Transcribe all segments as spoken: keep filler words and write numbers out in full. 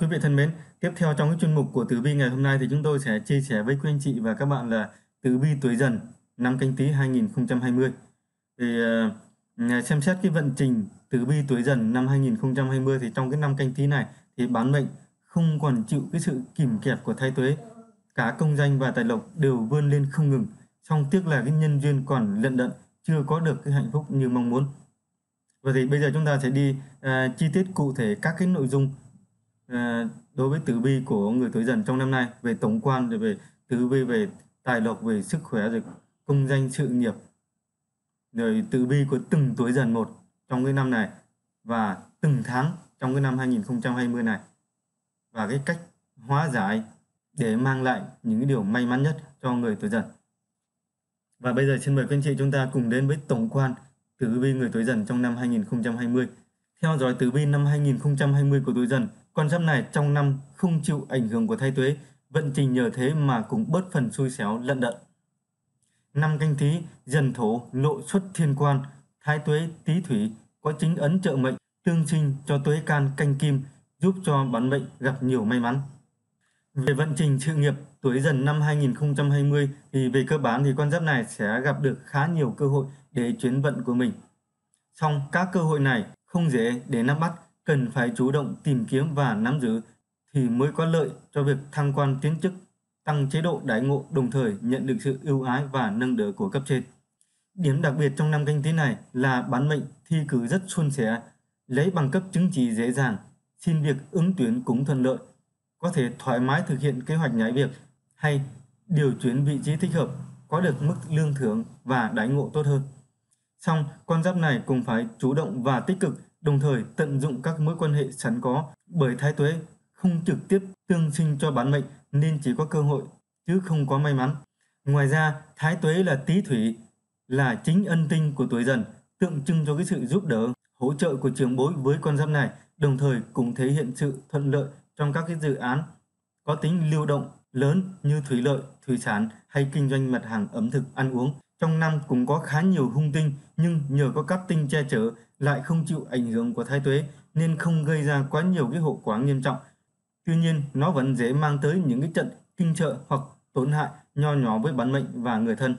quý vị thân mến, tiếp theo trong cái chuyên mục của tử vi ngày hôm nay thì chúng tôi sẽ chia sẻ với quý anh chị và các bạn là tử vi tuổi Dần năm Canh Tý hai nghìn không trăm hai mươi. Thì uh, xem xét cái vận trình tử vi tuổi Dần năm hai nghìn không trăm hai mươi thì trong cái năm Canh Tý này thì bán mệnh không còn chịu cái sự kìm kẹp của thái tuế, cả công danh và tài lộc đều vươn lên không ngừng. Song tiếc là cái nhân duyên còn lận đận, chưa có được cái hạnh phúc như mong muốn. Và thì bây giờ chúng ta sẽ đi uh, chi tiết cụ thể các cái nội dung uh, đối với tử vi của người tuổi Dần trong năm nay, về tổng quan, rồi về tử vi về tài lộc, về sức khỏe, rồi công danh sự nghiệp, rồi tử vi của từng tuổi Dần một trong cái năm này và từng tháng trong cái năm hai nghìn không trăm hai mươi này, và cái cách hóa giải để mang lại những cái điều may mắn nhất cho người tuổi Dần. Và bây giờ xin mời quý anh chị chúng ta cùng đến với tổng quan tử vi người tuổi Dần trong năm hai nghìn không trăm hai mươi. Theo dõi tử vi năm hai nghìn không trăm hai mươi của tuổi Dần, con giáp này trong năm không chịu ảnh hưởng của thái tuế, vận trình nhờ thế mà cũng bớt phần xui xéo lận đận. Năm Canh Tý, Dần thổ lộ xuất thiên quan, thái tuế Tý thủy có chính ấn trợ mệnh, tương sinh cho tuế can canh kim, giúp cho bản mệnh gặp nhiều may mắn. Về vận trình sự nghiệp, tuổi Dần năm hai nghìn không trăm hai mươi thì về cơ bản thì con giáp này sẽ gặp được khá nhiều cơ hội để chuyển vận của mình. Song các cơ hội này không dễ để nắm bắt, cần phải chủ động tìm kiếm và nắm giữ thì mới có lợi cho việc thăng quan tiến chức, tăng chế độ đãi ngộ, đồng thời nhận được sự ưu ái và nâng đỡ của cấp trên. Điểm đặc biệt trong năm Canh Tý này là bản mệnh thi cử rất suôn sẻ, lấy bằng cấp chứng chỉ dễ dàng, xin việc ứng tuyển cũng thuận lợi, có thể thoải mái thực hiện kế hoạch nhảy việc hay điều chuyển vị trí thích hợp, có được mức lương thưởng và đãi ngộ tốt hơn. Song, con giáp này cũng phải chủ động và tích cực, đồng thời tận dụng các mối quan hệ sẵn có, bởi thái tuế không trực tiếp tương sinh cho bản mệnh nên chỉ có cơ hội chứ không có may mắn. Ngoài ra, thái tuế là Tý thủy, là chính ân tinh của tuổi Dần, tượng trưng cho cái sự giúp đỡ, hỗ trợ của trưởng bối với con giáp này, đồng thời cũng thể hiện sự thuận lợi trong các cái dự án có tính lưu động lớn như thủy lợi, thủy sản hay kinh doanh mặt hàng ẩm thực ăn uống. Trong năm cũng có khá nhiều hung tinh, nhưng nhờ có cát tinh che chở lại không chịu ảnh hưởng của thái tuế nên không gây ra quá nhiều cái hậu quả nghiêm trọng. Tuy nhiên, nó vẫn dễ mang tới những cái trận kinh trợ hoặc tổn hại nho nhỏ với bản mệnh và người thân.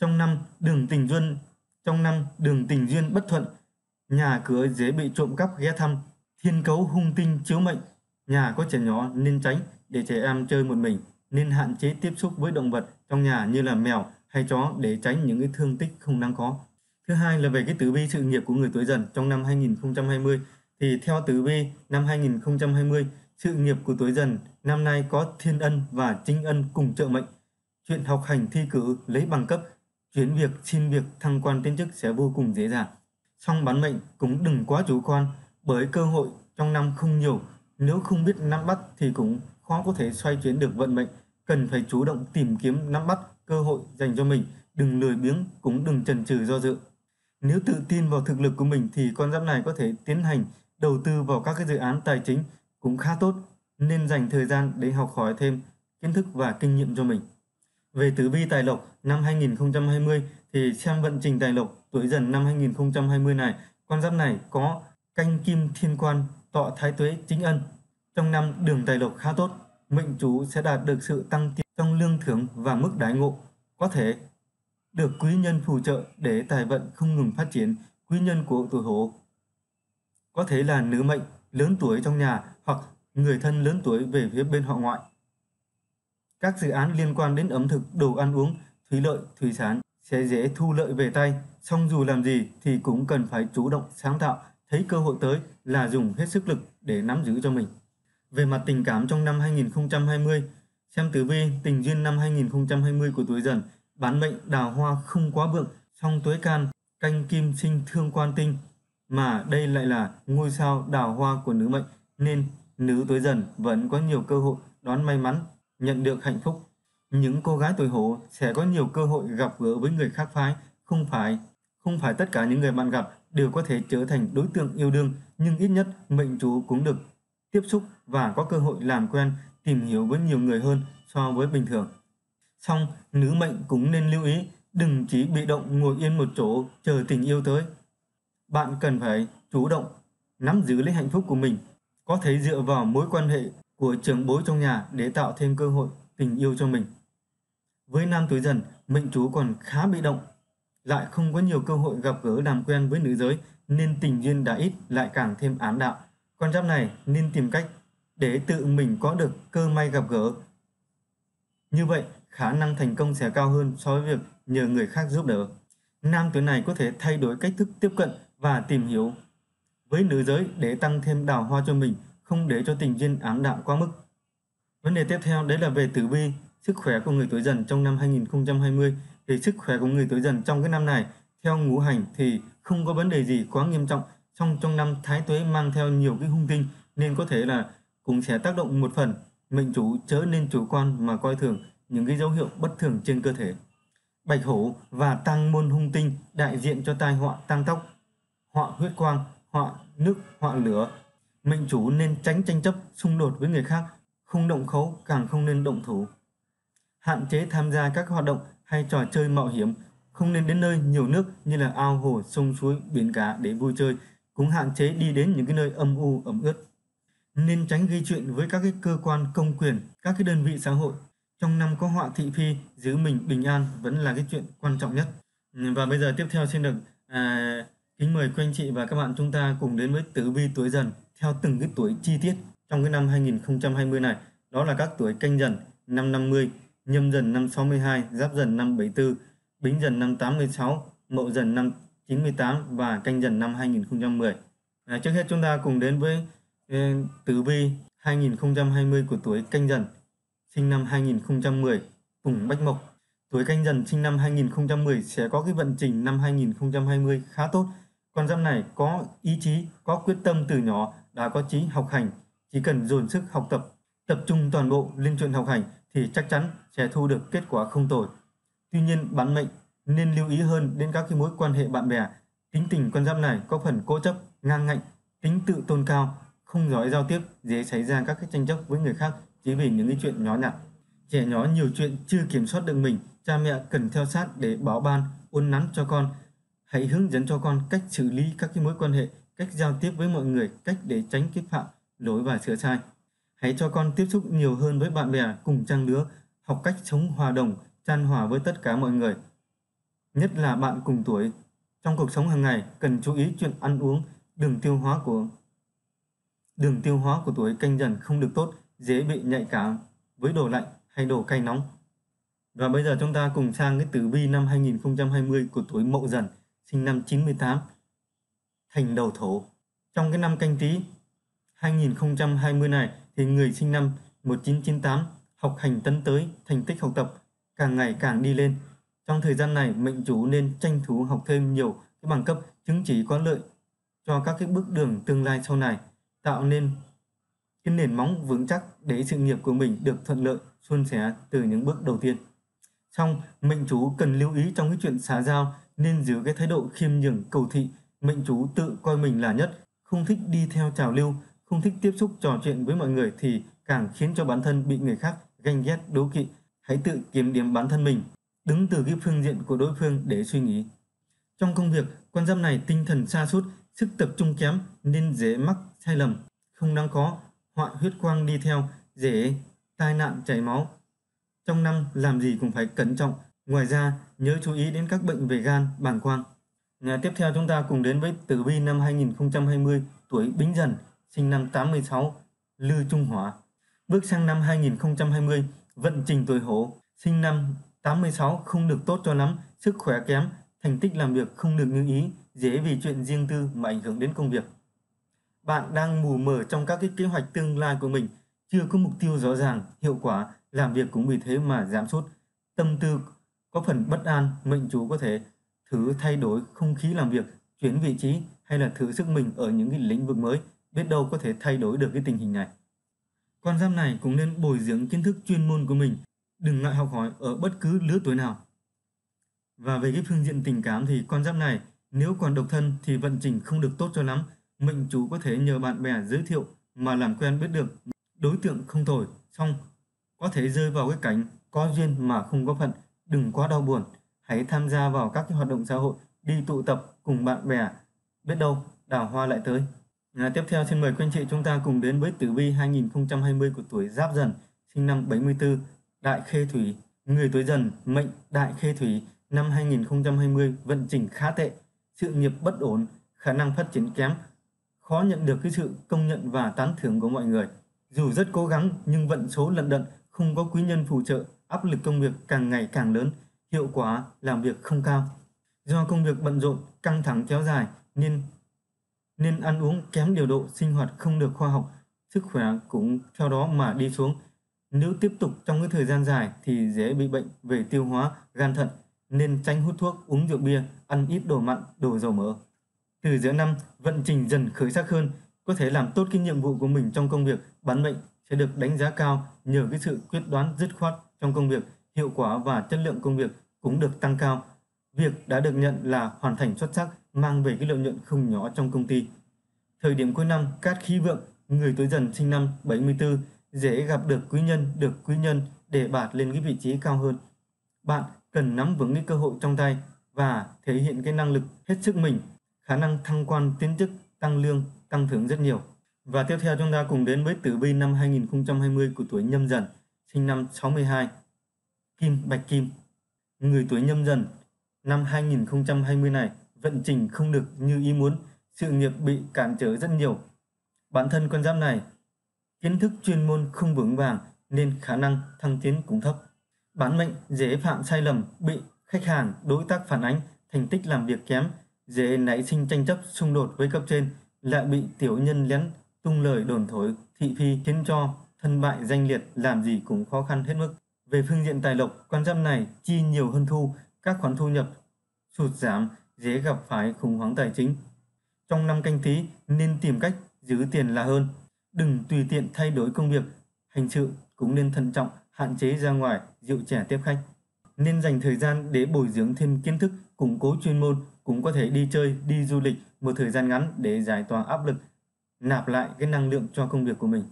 Trong năm đường tình duyên, trong năm đường tình duyên bất thuận, nhà cửa dễ bị trộm cắp ghé thăm, thiên cấu hung tinh chiếu mệnh, nhà có trẻ nhỏ nên tránh để trẻ em chơi một mình, nên hạn chế tiếp xúc với động vật trong nhà như là mèo hay chó để tránh những cái thương tích không đáng có. Thứ hai là về cái tử vi sự nghiệp của người tuổi Dần trong năm hai nghìn không trăm hai mươi. Thì theo tử vi năm hai nghìn không trăm hai mươi, sự nghiệp của tuổi Dần năm nay có thiên ân và chính ân cùng trợ mệnh. Chuyện học hành, thi cử, lấy bằng cấp, chuyển việc, xin việc, thăng quan tiến chức sẽ vô cùng dễ dàng. Song bản mệnh cũng đừng quá chủ quan, bởi cơ hội trong năm không nhiều, nếu không biết nắm bắt thì cũng khó có thể xoay chuyển được vận mệnh. Cần phải chủ động tìm kiếm, nắm bắt cơ hội dành cho mình, đừng lười biếng cũng đừng chần chừ do dự. Nếu tự tin vào thực lực của mình thì con giáp này có thể tiến hành đầu tư vào các cái dự án tài chính cũng khá tốt, nên dành thời gian để học hỏi thêm kiến thức và kinh nghiệm cho mình. Về tử vi tài lộc năm hai nghìn không trăm hai mươi thì xem vận trình tài lộc tuổi Dần năm hai nghìn không trăm hai mươi này, con giáp này có canh kim thiên quan, tọa thái tuế chính ân. Trong năm đường tài lộc khá tốt, mệnh chủ sẽ đạt được sự tăng tiến trong lương thưởng và mức đãi ngộ, có thể được quý nhân phù trợ để tài vận không ngừng phát triển. Quý nhân của tuổi Hổ có thể là nữ mệnh lớn tuổi trong nhà hoặc người thân lớn tuổi về phía bên họ ngoại. Các dự án liên quan đến ẩm thực, đồ ăn uống, thủy lợi, thủy sản sẽ dễ thu lợi về tay. Song dù làm gì thì cũng cần phải chủ động sáng tạo, thấy cơ hội tới là dùng hết sức lực để nắm giữ cho mình. Về mặt tình cảm trong năm hai nghìn không trăm hai mươi, xem tử vi tình duyên năm hai nghìn không trăm hai mươi của tuổi Dần, bán mệnh đào hoa không quá vượng, song tuế can canh kim sinh thương quan tinh, mà đây lại là ngôi sao đào hoa của nữ mệnh, nên nữ tuổi Dần vẫn có nhiều cơ hội đón may mắn, nhận được hạnh phúc. Những cô gái tuổi Hổ sẽ có nhiều cơ hội gặp gỡ với người khác phái, không phải không phải tất cả những người bạn gặp đều có thể trở thành đối tượng yêu đương, nhưng ít nhất mệnh chủ cũng được tiếp xúc và có cơ hội làm quen, tìm hiểu với nhiều người hơn so với bình thường. Song, nữ mệnh cũng nên lưu ý, đừng chỉ bị động ngồi yên một chỗ chờ tình yêu tới. Bạn cần phải chủ động, nắm giữ lấy hạnh phúc của mình, có thể dựa vào mối quan hệ của trưởng bối trong nhà để tạo thêm cơ hội tình yêu cho mình. Với nam tuổi Dần, mệnh chủ còn khá bị động, lại không có nhiều cơ hội gặp gỡ làm quen với nữ giới nên tình duyên đã ít lại càng thêm ám đạm. Con giáp này nên tìm cách để tự mình có được cơ may gặp gỡ. Như vậy, khả năng thành công sẽ cao hơn so với việc nhờ người khác giúp đỡ. Nam tuổi này có thể thay đổi cách thức tiếp cận và tìm hiểu với nữ giới để tăng thêm đào hoa cho mình, không để cho tình duyên ám đạm quá mức. Vấn đề tiếp theo đấy là về tử vi, sức khỏe của người tuổi Dần trong năm hai nghìn không trăm hai mươi. Thì sức khỏe của người tuổi Dần trong cái năm này, theo ngũ hành thì không có vấn đề gì quá nghiêm trọng. Song trong năm Thái Tuế mang theo nhiều cái hung tinh nên có thể là cũng sẽ tác động một phần. Mệnh chủ chớ nên chủ quan mà coi thường những cái dấu hiệu bất thường trên cơ thể. Bạch hổ và tăng môn hung tinh đại diện cho tai họa tăng tóc, họa huyết quang, họa nước, họa lửa. Mệnh chủ nên tránh tranh chấp, xung đột với người khác, không động khẩu, càng không nên động thủ. Hạn chế tham gia các hoạt động hay trò chơi mạo hiểm, không nên đến nơi nhiều nước như là ao hồ, sông suối, biển cả để vui chơi, cũng hạn chế đi đến những cái nơi âm u, ẩm ướt. Nên tránh gây chuyện với các cái cơ quan công quyền, các cái đơn vị xã hội. Trong năm có họa thị phi, giữ mình bình an vẫn là cái chuyện quan trọng nhất. Và bây giờ tiếp theo xin được à, kính mời quý anh chị và các bạn chúng ta cùng đến với tử vi tuổi Dần theo từng cái tuổi chi tiết trong cái năm hai nghìn không trăm hai mươi này. Đó là các tuổi Canh Dần năm năm mươi, Nhâm Dần năm sáu mươi hai, Giáp Dần năm bảy mươi tư, Bính Dần năm tám mươi sáu, Mậu Dần năm chín mươi tám và Canh Dần năm hai nghìn không trăm mười. À, trước hết chúng ta cùng đến với eh, tử vi hai nghìn không trăm hai mươi của tuổi Canh Dần sinh năm hai nghìn không trăm mười, cùng Bách Mộc. Tuổi Canh Dần sinh năm hai nghìn không trăm mười sẽ có cái vận trình năm hai nghìn không trăm hai mươi khá tốt. Con giáp này có ý chí, có quyết tâm từ nhỏ, đã có chí học hành, chỉ cần dồn sức học tập, tập trung toàn bộ lên chuyện học hành thì chắc chắn sẽ thu được kết quả không tồi. Tuy nhiên, bản mệnh nên lưu ý hơn đến các cái mối quan hệ bạn bè. Tính tình con giáp này có phần cố chấp, ngang ngạnh, tính tự tôn cao, không giỏi giao tiếp, dễ xảy ra các cái tranh chấp với người khác chỉ vì những cái chuyện nhỏ nhặt. Trẻ nhỏ nhiều chuyện chưa kiểm soát được mình, cha mẹ cần theo sát để báo ban, uốn nắn cho con. Hãy hướng dẫn cho con cách xử lý các cái mối quan hệ, cách giao tiếp với mọi người, cách để tránh cái phạm lỗi và sửa sai. Hãy cho con tiếp xúc nhiều hơn với bạn bè cùng trang lứa, học cách sống hòa đồng, chan hòa với tất cả mọi người, nhất là bạn cùng tuổi. Trong cuộc sống hàng ngày cần chú ý chuyện ăn uống, đường tiêu hóa của đường tiêu hóa của tuổi Canh Dần không được tốt, dễ bị nhạy cảm với đồ lạnh hay đồ cay nóng. Và bây giờ chúng ta cùng sang cái tử vi năm hai nghìn không trăm hai mươi của tuổi Mậu Dần sinh năm chín mươi tám, thành đầu Thổ. Trong cái năm Canh Tý hai nghìn không trăm hai mươi này thì người sinh năm một nghìn chín trăm chín mươi tám học hành tấn tới, thành tích học tập càng ngày càng đi lên. Trong thời gian này, mệnh chủ nên tranh thủ học thêm nhiều cái bằng cấp, chứng chỉ có lợi cho các cái bước đường tương lai sau này, tạo nên cái nền móng vững chắc để sự nghiệp của mình được thuận lợi, suôn sẻ từ những bước đầu tiên. Song, mệnh chủ cần lưu ý trong cái chuyện xã giao, nên giữ cái thái độ khiêm nhường cầu thị. Mệnh chủ tự coi mình là nhất, không thích đi theo trào lưu, không thích tiếp xúc trò chuyện với mọi người thì càng khiến cho bản thân bị người khác ganh ghét đố kỵ. Hãy tự kiểm điểm bản thân mình, đứng từ cái phương diện của đối phương để suy nghĩ. Trong công việc, con giáp này tinh thần sa sút, sức tập trung kém nên dễ mắc sai lầm không đáng có, họa huyết quang đi theo, dễ tai nạn chảy máu. Trong năm làm gì cũng phải cẩn trọng, ngoài ra nhớ chú ý đến các bệnh về gan, bàng quang. Nhà tiếp theo chúng ta cùng đến với tử vi năm hai nghìn không trăm hai mươi tuổi Bính Dần sinh năm tám mươi sáu, Lư Trung Hỏa. Bước sang năm hai nghìn không trăm hai mươi, vận trình tuổi Hổ sinh năm tám mươi sáu không được tốt cho lắm, sức khỏe kém, thành tích làm việc không được như ý, dễ vì chuyện riêng tư mà ảnh hưởng đến công việc. Bạn đang mù mờ trong các cái kế hoạch tương lai của mình, chưa có mục tiêu rõ ràng, hiệu quả, làm việc cũng vì thế mà giảm sút, tâm tư có phần bất an. Mệnh chủ có thể thử thay đổi không khí làm việc, chuyển vị trí hay là thử sức mình ở những cái lĩnh vực mới, biết đâu có thể thay đổi được cái tình hình này. Con giáp này cũng nên bồi dưỡng kiến thức chuyên môn của mình, đừng ngại học hỏi ở bất cứ lứa tuổi nào. Và về cái phương diện tình cảm thì con giáp này nếu còn độc thân thì vận trình không được tốt cho lắm. Mệnh chủ có thể nhờ bạn bè giới thiệu mà làm quen biết được đối tượng không tồi, xong có thể rơi vào cái cảnh có duyên mà không có phận. Đừng quá đau buồn, hãy tham gia vào các cái hoạt động xã hội, đi tụ tập cùng bạn bè, biết đâu đào hoa lại tới. À, tiếp theo xin mời quý anh chị chúng ta cùng đến với tử vi hai nghìn không trăm hai mươi của tuổi Giáp Dần, sinh năm bảy mươi tư, đại khê thủy. Người tuổi Dần mệnh đại khê thủy, năm hai nghìn không trăm hai mươi vận trình khá tệ, sự nghiệp bất ổn, khả năng phát triển kém, khó nhận được cái sự công nhận và tán thưởng của mọi người. Dù rất cố gắng nhưng vận số lận đận, không có quý nhân phù trợ, áp lực công việc càng ngày càng lớn, hiệu quả làm việc không cao. Do công việc bận rộn, căng thẳng kéo dài nên nên ăn uống kém điều độ, sinh hoạt không được khoa học, sức khỏe cũng theo đó mà đi xuống. Nếu tiếp tục trong cái thời gian dài thì dễ bị bệnh về tiêu hóa, gan thận, nên tránh hút thuốc, uống rượu bia, ăn ít đồ mặn, đồ dầu mỡ. Từ giữa năm, vận trình dần khởi sắc hơn, có thể làm tốt cái nhiệm vụ của mình trong công việc, bản mệnh sẽ được đánh giá cao nhờ cái sự quyết đoán dứt khoát trong công việc, hiệu quả và chất lượng công việc cũng được tăng cao. Việc đã được nhận là hoàn thành xuất sắc, mang về cái lợi nhuận không nhỏ trong công ty. Thời điểm cuối năm, cát khí vượng, người tuổi Dần sinh năm bảy mươi tư, dễ gặp được quý nhân, được quý nhân đề bạt lên cái vị trí cao hơn. Bạn cần nắm vững cái cơ hội trong tay và thể hiện cái năng lực hết sức mình, khả năng thăng quan tiến chức, tăng lương, tăng thưởng rất nhiều. Và tiếp theo chúng ta cùng đến với tử vi năm hai nghìn không trăm hai mươi của tuổi Nhâm Dần, sinh năm sáu mươi hai, kim bạch kim. Người tuổi Nhâm Dần năm hai nghìn không trăm hai mươi này vận trình không được như ý muốn, sự nghiệp bị cản trở rất nhiều. Bản thân con giáp này kiến thức chuyên môn không vững vàng nên khả năng thăng tiến cũng thấp. Bản mệnh dễ phạm sai lầm, bị khách hàng, đối tác phản ánh, thành tích làm việc kém, dễ nảy sinh tranh chấp, xung đột với cấp trên, lại bị tiểu nhân lén tung lời đồn thổi, thị phi khiến cho thân bại danh liệt, làm gì cũng khó khăn hết mức. Về phương diện tài lộc, con giáp này chi nhiều hơn thu, các khoản thu nhập sụt giảm, dễ gặp phải khủng hoảng tài chính. Trong năm Canh Tý nên tìm cách giữ tiền là hơn, đừng tùy tiện thay đổi công việc, hành sự cũng nên thận trọng, hạn chế ra ngoài, rượu chè tiếp khách. Nên dành thời gian để bồi dưỡng thêm kiến thức, củng cố chuyên môn, cũng có thể đi chơi, đi du lịch một thời gian ngắn để giải tỏa áp lực, nạp lại cái năng lượng cho công việc của mình.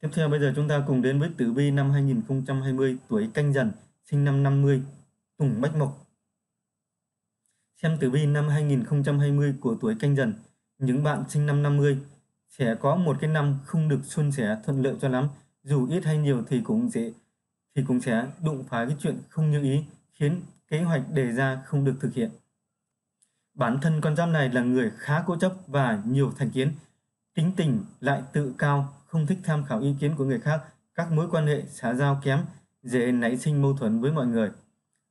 Tiếp theo bây giờ chúng ta cùng đến với tử vi năm hai nghìn không trăm hai mươi tuổi Canh Dần, sinh năm năm mươi, tùng bách mộc. Xem tử vi năm hai nghìn không trăm hai mươi của tuổi Canh Dần, những bạn sinh năm năm mươi sẽ có một cái năm không được suôn sẻ, thuận lợi cho lắm, dù ít hay nhiều thì cũng dễ thì cũng sẽ đụng phải cái chuyện không như ý, khiến kế hoạch đề ra không được thực hiện. Bản thân con giáp này là người khá cố chấp và nhiều thành kiến, tính tình lại tự cao, không thích tham khảo ý kiến của người khác, các mối quan hệ xã giao kém, dễ nảy sinh mâu thuẫn với mọi người.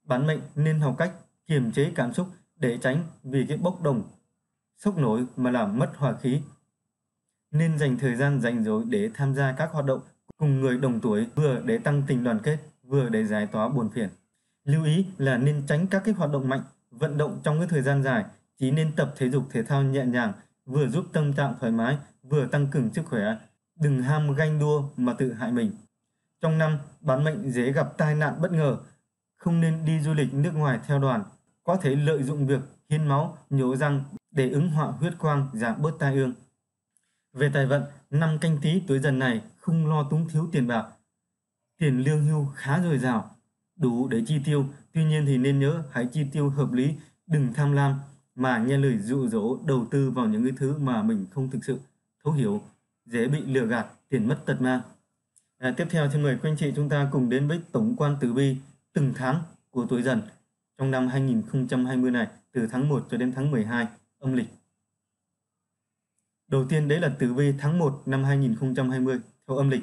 Bản mệnh nên học cách kiềm chế cảm xúc để tránh vì cái bốc đồng, sốc nổi mà làm mất hòa khí. Nên dành thời gian rảnh rỗi để tham gia các hoạt động cùng người đồng tuổi, vừa để tăng tình đoàn kết, vừa để giải tỏa buồn phiền. Lưu ý là nên tránh các cái hoạt động mạnh, vận động trong cái thời gian dài, chỉ nên tập thể dục thể thao nhẹ nhàng, vừa giúp tâm trạng thoải mái, vừa tăng cường sức khỏe. Đừng ham ganh đua mà tự hại mình. Trong năm, bản mệnh dễ gặp tai nạn bất ngờ, không nên đi du lịch nước ngoài theo đoàn, có thể lợi dụng việc hiến máu, nhổ răng để ứng họa huyết quang, giảm bớt tai ương. Về tài vận, năm Canh Tý tuổi Dần này không lo túng thiếu tiền bạc, tiền lương hưu khá dồi dào, đủ để chi tiêu. Tuy nhiên thì nên nhớ hãy chi tiêu hợp lý, đừng tham lam mà nghe lời dụ dỗ đầu tư vào những cái thứ mà mình không thực sự thấu hiểu, dễ bị lừa gạt, tiền mất tật mang. À, tiếp theo xin mời quý anh chị chúng ta cùng đến với tổng quan tử vi từng tháng của tuổi Dần trong năm hai nghìn không trăm hai mươi này, từ tháng một cho đến tháng mười hai âm lịch. Đầu tiên đấy là tử vi tháng một năm hai nghìn không trăm hai mươi theo âm lịch.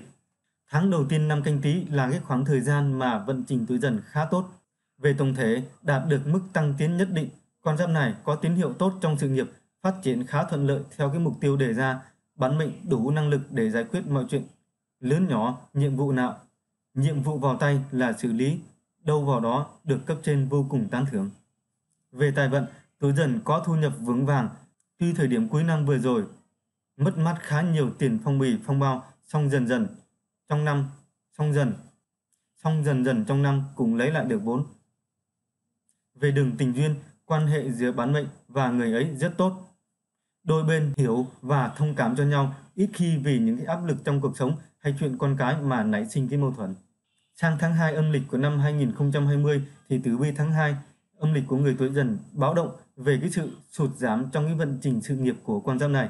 Tháng đầu tiên năm Canh Tý là cái khoảng thời gian mà vận trình tuổi Dần khá tốt. Về tổng thể, đạt được mức tăng tiến nhất định, con giáp này có tín hiệu tốt trong sự nghiệp, phát triển khá thuận lợi theo cái mục tiêu đề ra. Bản mệnh đủ năng lực để giải quyết mọi chuyện, lớn nhỏ, nhiệm vụ nào. Nhiệm vụ vào tay là xử lý, đâu vào đó, được cấp trên vô cùng tán thưởng. Về tài vận, tuổi Dần có thu nhập vững vàng. Tuy thời điểm cuối năm vừa rồi mất mát khá nhiều tiền phong bì, phong bao, song dần dần trong năm, song dần, song dần dần trong năm cũng lấy lại được vốn. Về đường tình duyên, quan hệ giữa bản mệnh và người ấy rất tốt. Đôi bên hiểu và thông cảm cho nhau, ít khi vì những cái áp lực trong cuộc sống hay chuyện con cái mà nảy sinh cái mâu thuẫn. Sang tháng hai âm lịch của năm hai nghìn không trăm hai mươi thì tử vi tháng hai âm lịch của người tuổi Dần báo động về cái sự sụt giảm trong cái vận trình sự nghiệp của con giáp này.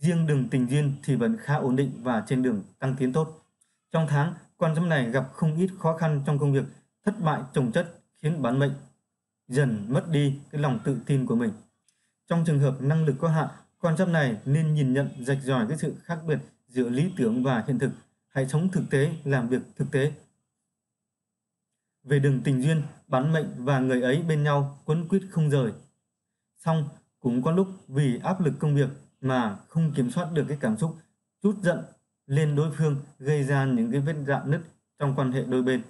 Riêng đường tình duyên thì vẫn khá ổn định và trên đường tăng tiến tốt. Trong tháng, con giáp này gặp không ít khó khăn trong công việc, thất bại chồng chất khiến bán mệnh dần mất đi cái lòng tự tin của mình. Trong trường hợp năng lực có hạn, con giáp này nên nhìn nhận rạch ròi cái sự khác biệt giữa lý tưởng và hiện thực. Hãy sống thực tế, làm việc thực tế. Về đường tình duyên, bán mệnh và người ấy bên nhau quấn quýt không rời. Xong, cũng có lúc vì áp lực công việc mà không kiểm soát được cái cảm xúc, trút giận lên đối phương, gây ra những cái vết rạn nứt trong quan hệ đôi bên.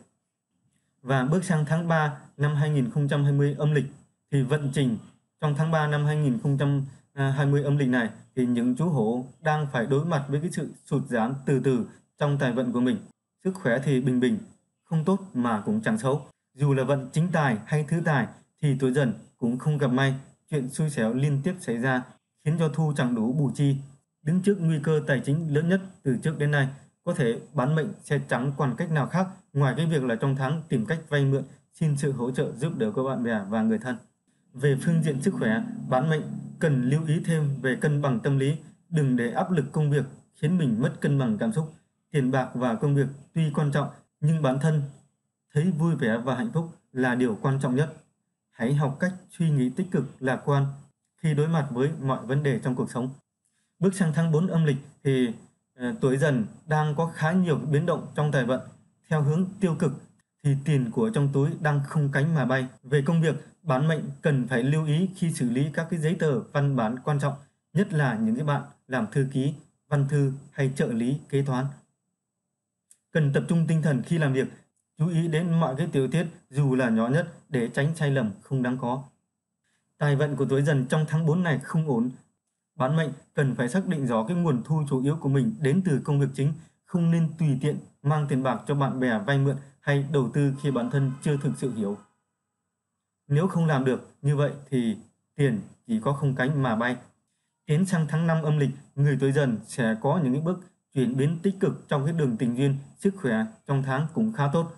Và bước sang tháng ba năm hai nghìn không trăm hai mươi âm lịch thì vận trình trong tháng ba năm hai nghìn không trăm hai mươi âm lịch này thì những chú hổ đang phải đối mặt với cái sự sụt giảm từ từ trong tài vận của mình. Sức khỏe thì bình bình, không tốt mà cũng chẳng xấu. Dù là vận chính tài hay thứ tài thì tuổi Dần cũng không gặp may, chuyện xui xẻo liên tiếp xảy ra khiến cho thu chẳng đủ bù chi. Đứng trước nguy cơ tài chính lớn nhất từ trước đến nay, có thể bán mệnh sẽ chẳng còn cách nào khác ngoài cái việc là trong tháng tìm cách vay mượn, xin sự hỗ trợ giúp đỡ của bạn bè và người thân. Về phương diện sức khỏe, bán mệnh cần lưu ý thêm về cân bằng tâm lý, đừng để áp lực công việc khiến mình mất cân bằng cảm xúc. Tiền bạc và công việc tuy quan trọng nhưng bản thân thấy vui vẻ và hạnh phúc là điều quan trọng nhất. Hãy học cách suy nghĩ tích cực, lạc quan khi đối mặt với mọi vấn đề trong cuộc sống. Bước sang tháng bốn âm lịch thì uh, tuổi Dần đang có khá nhiều biến động trong tài vận. Theo hướng tiêu cực thì tiền của trong túi đang không cánh mà bay. Về công việc, bán mệnh cần phải lưu ý khi xử lý các cái giấy tờ văn bản quan trọng, nhất là những cái bạn làm thư ký, văn thư hay trợ lý kế toán. Cần tập trung tinh thần khi làm việc, chú ý đến mọi cái tiểu tiết dù là nhỏ nhất để tránh sai lầm không đáng có. Tài vận của tuổi Dần trong tháng bốn này không ổn. Bán mệnh cần phải xác định rõ cái nguồn thu chủ yếu của mình đến từ công việc chính, không nên tùy tiện mang tiền bạc cho bạn bè vay mượn hay đầu tư khi bản thân chưa thực sự hiểu. Nếu không làm được như vậy thì tiền chỉ có không cánh mà bay. Tiến sang tháng năm âm lịch, người tuổi Dần sẽ có những bước chuyển biến tích cực trong cái đường tình duyên, sức khỏe trong tháng cũng khá tốt.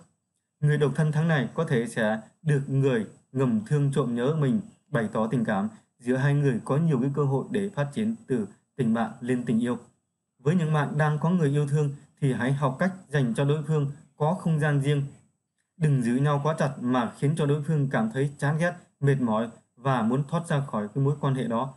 Người độc thân tháng này có thể sẽ được người ngầm thương trộm nhớ mình, bày tỏ tình cảm. Giữa hai người có nhiều cái cơ hội để phát triển từ tình bạn lên tình yêu. Với những bạn đang có người yêu thương thì hãy học cách dành cho đối phương có không gian riêng. Đừng giữ nhau quá chặt mà khiến cho đối phương cảm thấy chán ghét, mệt mỏi và muốn thoát ra khỏi cái mối quan hệ đó.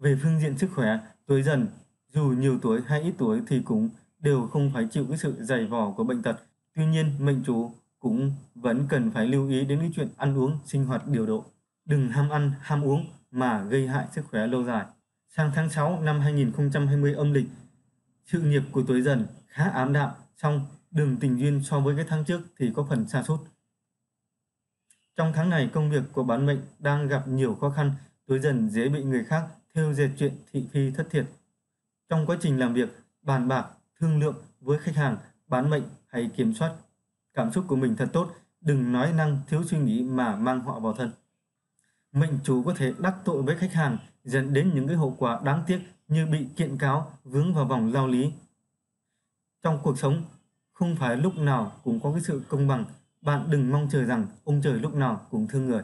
Về phương diện sức khỏe, tuổi Dần dù nhiều tuổi hay ít tuổi thì cũng đều không phải chịu cái sự dày vò của bệnh tật. Tuy nhiên, mệnh chủ cũng vẫn cần phải lưu ý đến cái chuyện ăn uống, sinh hoạt điều độ. Đừng ham ăn, ham uống mà gây hại sức khỏe lâu dài. Sang tháng sáu năm hai nghìn không trăm hai mươi âm lịch, sự nghiệp của tuổi Dần khá ảm đạm, song đường tình duyên so với cái tháng trước thì có phần sa sút. Trong tháng này, công việc của bán mệnh đang gặp nhiều khó khăn, tuổi Dần dễ bị người khác thêu dệt chuyện thị phi thất thiệt. Trong quá trình làm việc, bàn bạc, thương lượng với khách hàng, bán mệnh hãy kiểm soát cảm xúc của mình thật tốt, đừng nói năng thiếu suy nghĩ mà mang họa vào thân. Mệnh chủ có thể đắc tội với khách hàng, dẫn đến những cái hậu quả đáng tiếc như bị kiện cáo, vướng vào vòng lao lý. Trong cuộc sống, không phải lúc nào cũng có cái sự công bằng, bạn đừng mong chờ rằng ông trời lúc nào cũng thương người.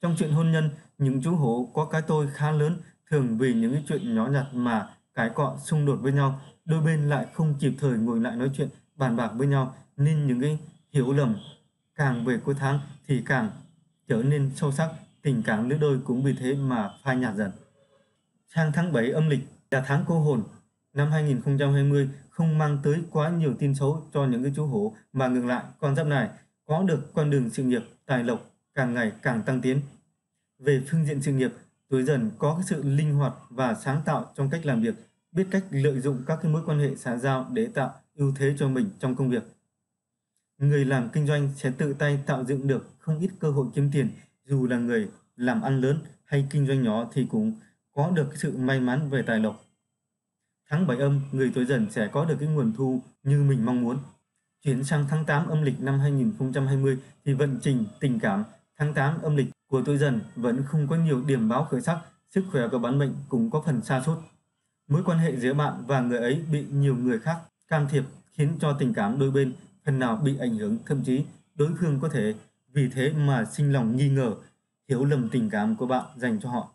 Trong chuyện hôn nhân, những chú hổ có cái tôi khá lớn, thường vì những cái chuyện nhỏ nhặt mà cãi cọ xung đột với nhau, đôi bên lại không kịp thời ngồi lại nói chuyện, bàn bạc với nhau, nên những cái hiểu lầm càng về cuối tháng thì càng trở nên sâu sắc. Tình cảm lứa đôi cũng vì thế mà phai nhạt dần. Sang tháng bảy âm lịch là tháng cô hồn năm hai nghìn không trăm hai mươi, không mang tới quá nhiều tin xấu cho những cái chú hổ, mà ngược lại con giáp này có được con đường sự nghiệp, tài lộc càng ngày càng tăng tiến. Về phương diện sự nghiệp, tuổi Dần có cái sự linh hoạt và sáng tạo trong cách làm việc, biết cách lợi dụng các cái mối quan hệ xã giao để tạo ưu thế cho mình trong công việc. Người làm kinh doanh sẽ tự tay tạo dựng được không ít cơ hội kiếm tiền. Dù là người làm ăn lớn hay kinh doanh nhỏ thì cũng có được sự may mắn về tài lộc. Tháng bảy âm, người tuổi Dần sẽ có được cái nguồn thu như mình mong muốn. Chuyển sang tháng tám âm lịch năm hai nghìn không trăm hai mươi thì vận trình tình cảm tháng tám âm lịch của tuổi Dần vẫn không có nhiều điểm báo khởi sắc, sức khỏe của bản mệnh cũng có phần sa sút. Mối quan hệ giữa bạn và người ấy bị nhiều người khác can thiệp khiến cho tình cảm đôi bên phần nào bị ảnh hưởng, thậm chí đối phương có thể vì thế mà sinh lòng nghi ngờ, hiểu lầm tình cảm của bạn dành cho họ.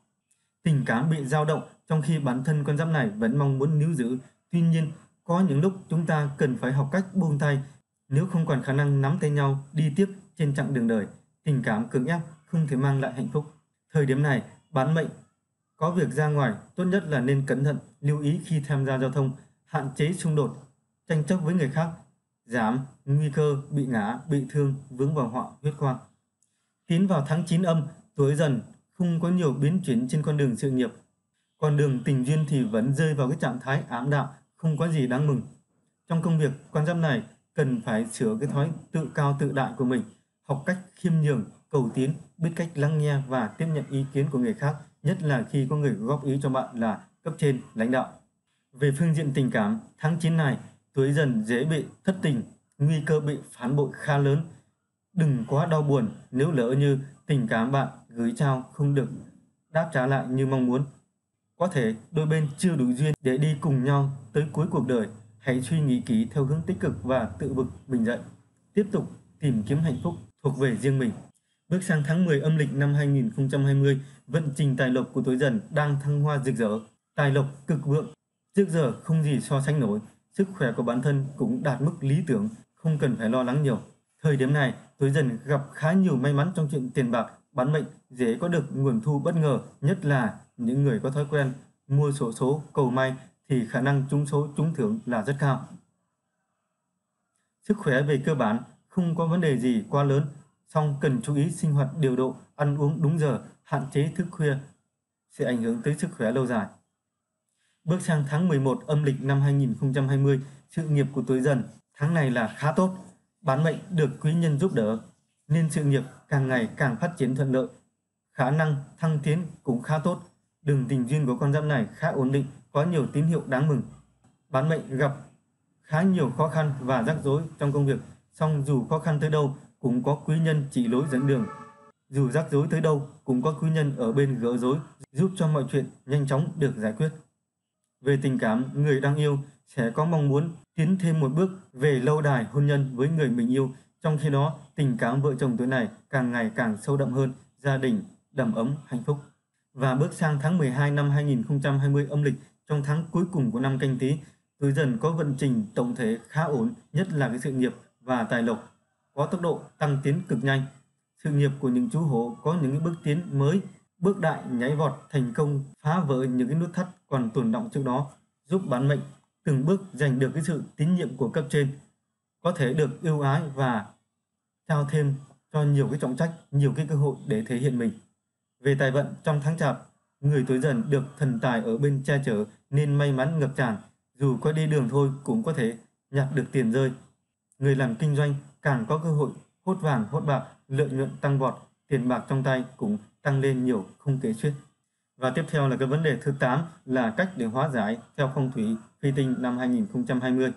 Tình cảm bị dao động trong khi bản thân con giáp này vẫn mong muốn níu giữ. Tuy nhiên, có những lúc chúng ta cần phải học cách buông tay nếu không còn khả năng nắm tay nhau đi tiếp trên chặng đường đời. Tình cảm cưỡng ép không thể mang lại hạnh phúc. Thời điểm này, bản mệnh có việc ra ngoài, tốt nhất là nên cẩn thận, lưu ý khi tham gia giao thông, hạn chế xung đột, tranh chấp với người khác, giảm nguy cơ bị ngã, bị thương, vướng vào họa huyết quang. Tiến vào tháng chín âm, tuổi Dần không có nhiều biến chuyển trên con đường sự nghiệp. Con đường tình duyên thì vẫn rơi vào cái trạng thái ảm đạm, không có gì đáng mừng. Trong công việc, con giáp này cần phải sửa cái thói tự cao tự đại của mình, học cách khiêm nhường, cầu tiến, biết cách lắng nghe và tiếp nhận ý kiến của người khác, nhất là khi có người góp ý cho bạn là cấp trên, lãnh đạo. Về phương diện tình cảm, tháng chín này, tuổi Dần dễ bị thất tình, nguy cơ bị phản bội khá lớn. Đừng quá đau buồn nếu lỡ như tình cảm bạn gửi trao không được đáp trả lại như mong muốn. Có thể đôi bên chưa đủ duyên để đi cùng nhau tới cuối cuộc đời. Hãy suy nghĩ kỹ theo hướng tích cực và tự vực mình dậy. Tiếp tục tìm kiếm hạnh phúc thuộc về riêng mình. Bước sang tháng mười âm lịch năm hai nghìn không trăm hai mươi, vận trình tài lộc của tuổi Dần đang thăng hoa rực rỡ. Tài lộc cực vượng, rực rỡ không gì so sánh nổi. Sức khỏe của bản thân cũng đạt mức lý tưởng, không cần phải lo lắng nhiều. Thời điểm này, tuổi Dần gặp khá nhiều may mắn trong chuyện tiền bạc. Bản mệnh dễ có được nguồn thu bất ngờ, nhất là những người có thói quen mua xổ số cầu may thì khả năng trúng số trúng thưởng là rất cao. Sức khỏe về cơ bản không có vấn đề gì quá lớn, song cần chú ý sinh hoạt điều độ, ăn uống đúng giờ, hạn chế thức khuya sẽ ảnh hưởng tới sức khỏe lâu dài. Bước sang tháng mười một âm lịch năm hai nghìn không trăm hai mươi, sự nghiệp của tuổi Dần tháng này là khá tốt. Bản mệnh được quý nhân giúp đỡ nên sự nghiệp càng ngày càng phát triển thuận lợi, khả năng thăng tiến cũng khá tốt. Đường tình duyên của con giáp này khá ổn định, có nhiều tín hiệu đáng mừng. Bản mệnh gặp khá nhiều khó khăn và rắc rối trong công việc, song dù khó khăn tới đâu cũng có quý nhân chỉ lối dẫn đường, dù rắc rối tới đâu cũng có quý nhân ở bên gỡ rối, giúp cho mọi chuyện nhanh chóng được giải quyết. Về tình cảm, người đang yêu sẽ có mong muốn tiến thêm một bước về lâu đài hôn nhân với người mình yêu. Trong khi đó, tình cảm vợ chồng tuổi này càng ngày càng sâu đậm hơn, gia đình đầm ấm hạnh phúc. Và bước sang tháng mười hai năm hai nghìn không trăm hai mươi âm lịch, trong tháng cuối cùng của năm Canh Tý, tuổi Dần có vận trình tổng thể khá ổn, nhất là cái sự nghiệp và tài lộc có tốc độ tăng tiến cực nhanh. Sự nghiệp của những chú hổ có những bước tiến mới, bước đại nhảy vọt thành công, phá vỡ những cái nút thắt còn tồn đọng trước đó, giúp bản mệnh từng bước giành được cái sự tín nhiệm của cấp trên, có thể được ưu ái và trao thêm cho nhiều cái trọng trách, nhiều cái cơ hội để thể hiện mình. Về tài vận trong tháng Chạp, người tuổi Dần được thần tài ở bên che chở nên may mắn ngập tràn, dù có đi đường thôi cũng có thể nhặt được tiền rơi. Người làm kinh doanh càng có cơ hội hốt vàng hốt bạc, lợi nhuận tăng vọt, tiền bạc trong tay cũng tăng lên nhiều không kể xiết. Và tiếp theo là cái vấn đề thứ tám là cách để hóa giải theo phong thủy phi tinh năm hai nghìn không trăm hai mươi.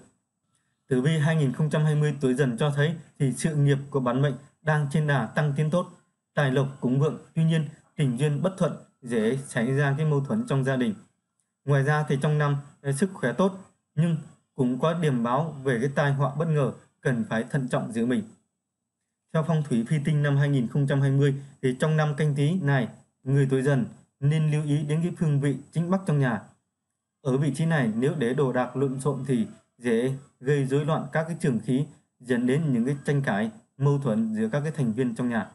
Tử vi hai nghìn không trăm hai mươi tuổi Dần cho thấy thì sự nghiệp của bản mệnh đang trên đà tăng tiến tốt, tài lộc cũng vượng, tuy nhiên tình duyên bất thuận dễ xảy ra cái mâu thuẫn trong gia đình. Ngoài ra thì trong năm sức khỏe tốt nhưng cũng có điểm báo về cái tai họa bất ngờ, cần phải thận trọng giữ mình. Theo phong thủy phi tinh năm hai nghìn không trăm hai mươi thì trong năm Canh Tý này, người tuổi Dần nên lưu ý đến cái phương vị chính bắc trong nhà. Ở vị trí này nếu để đồ đạc lộn xộn thì dễ gây rối loạn các cái trường khí, dẫn đến những cái tranh cãi, mâu thuẫn giữa các cái thành viên trong nhà.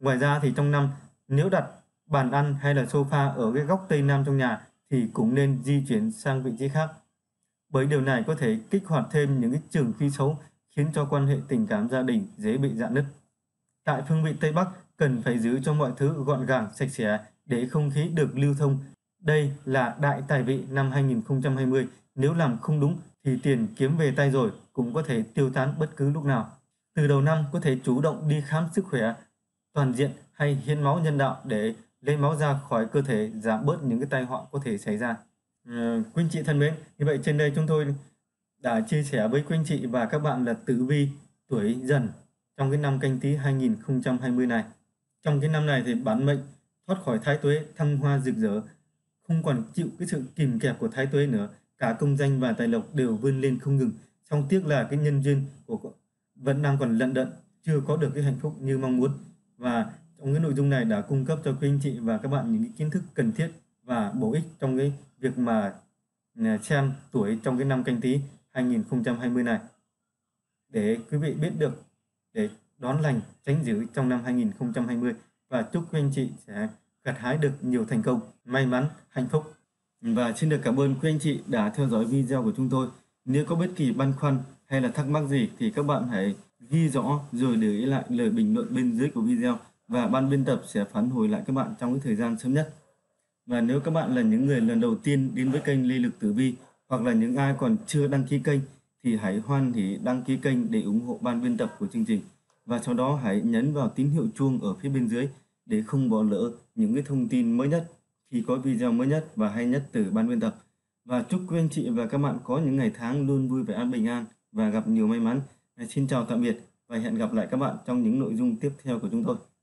Ngoài ra thì trong năm nếu đặt bàn ăn hay là sofa ở cái góc tây nam trong nhà thì cũng nên di chuyển sang vị trí khác. Bởi điều này có thể kích hoạt thêm những cái trường khí xấu, khiến cho quan hệ tình cảm gia đình dễ bị rạn nứt. Tại phương vị tây bắc cần phải giữ cho mọi thứ gọn gàng, sạch sẽ để không khí được lưu thông. Đây là đại tài vị năm hai nghìn không trăm hai mươi, nếu làm không đúng thì tiền kiếm về tay rồi cũng có thể tiêu tán bất cứ lúc nào. Từ đầu năm có thể chủ động đi khám sức khỏe toàn diện hay hiến máu nhân đạo để lấy máu ra khỏi cơ thể, giảm bớt những cái tai họa có thể xảy ra. Ừ, quý anh chị thân mến, như vậy trên đây chúng tôi đã chia sẻ với quý anh chị và các bạn là tử vi tuổi Dần trong cái năm Canh Tý hai nghìn không trăm hai mươi này. Trong cái năm này thì bản mệnh thoát khỏi thái tuế, thăng hoa rực rỡ, không còn chịu cái sự kìm kẹp của thái tuế nữa, cả công danh và tài lộc đều vươn lên không ngừng. Song tiếc là cái nhân duyên của vẫn đang còn lận đận, chưa có được cái hạnh phúc như mong muốn. Và trong cái nội dung này đã cung cấp cho quý anh chị và các bạn những kiến thức cần thiết và bổ ích trong cái việc mà xem tuổi trong cái năm Canh Tý hai nghìn không trăm hai mươi này, để quý vị biết được để đón lành tránh dữ trong năm hai nghìn không trăm hai mươi, và chúc quý anh chị sẽ gặt hái được nhiều thành công, may mắn, hạnh phúc. Và xin được cảm ơn quý anh chị đã theo dõi video của chúng tôi. Nếu có bất kỳ băn khoăn hay là thắc mắc gì thì các bạn hãy ghi rõ rồi để ý lại lời bình luận bên dưới của video, và ban biên tập sẽ phản hồi lại các bạn trong cái thời gian sớm nhất. Và nếu các bạn là những người lần đầu tiên đến với kênh Lê Lực Tử Vi, hoặc là những ai còn chưa đăng ký kênh, thì hãy hoan hỉ đăng ký kênh để ủng hộ ban biên tập của chương trình. Và sau đó hãy nhấn vào tín hiệu chuông ở phía bên dưới để không bỏ lỡ những cái thông tin mới nhất khi có video mới nhất và hay nhất từ ban biên tập. Và chúc quý anh chị và các bạn có những ngày tháng luôn vui vẻ, an bình an và gặp nhiều may mắn. Xin chào tạm biệt và hẹn gặp lại các bạn trong những nội dung tiếp theo của chúng tôi.